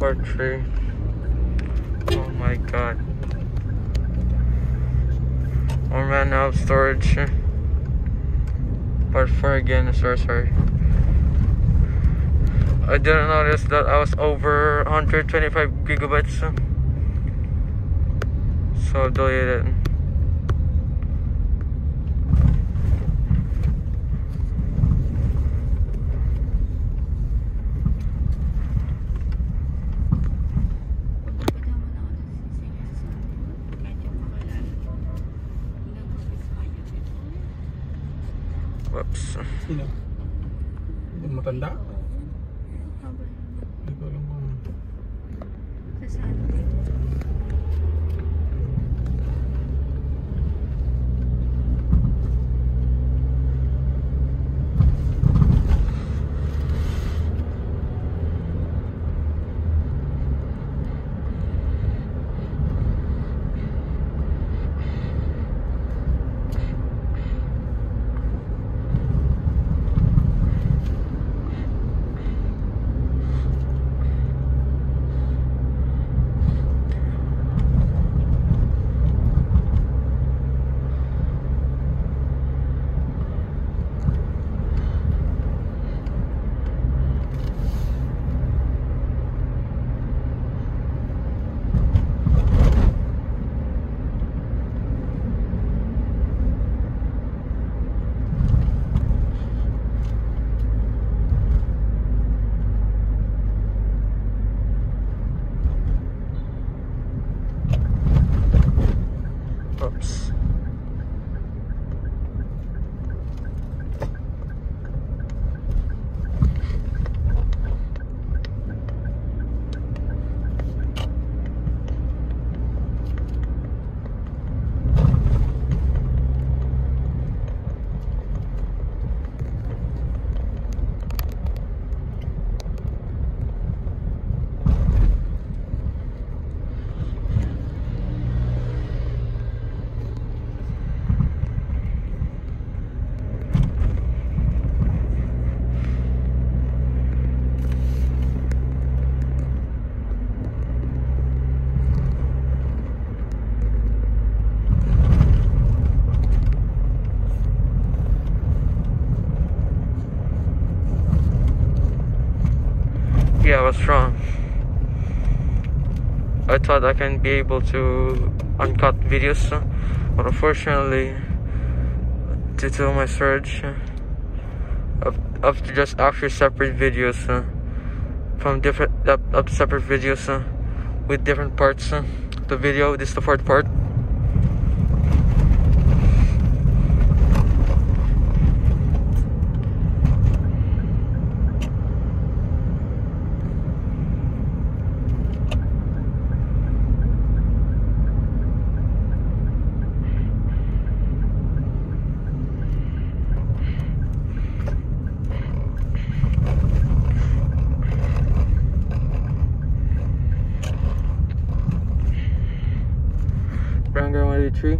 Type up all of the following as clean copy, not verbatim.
park tree. Oh my god. I ran out of storage. Part 4 again, sorry. I didn't notice that I was over 125 gigabytes. So deleted it. Whoops. Sino? Yung matanda? Hindi ko alam kung... Oops. Yeah, I was wrong. I thought I can be able to uncut videos, but unfortunately, due to my search, up to just actually separate videos from different up separate videos with different parts. The video, this is the fourth part. Brangar 183.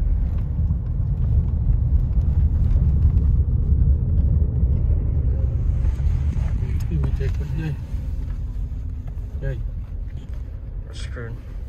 Yay. We're screwed.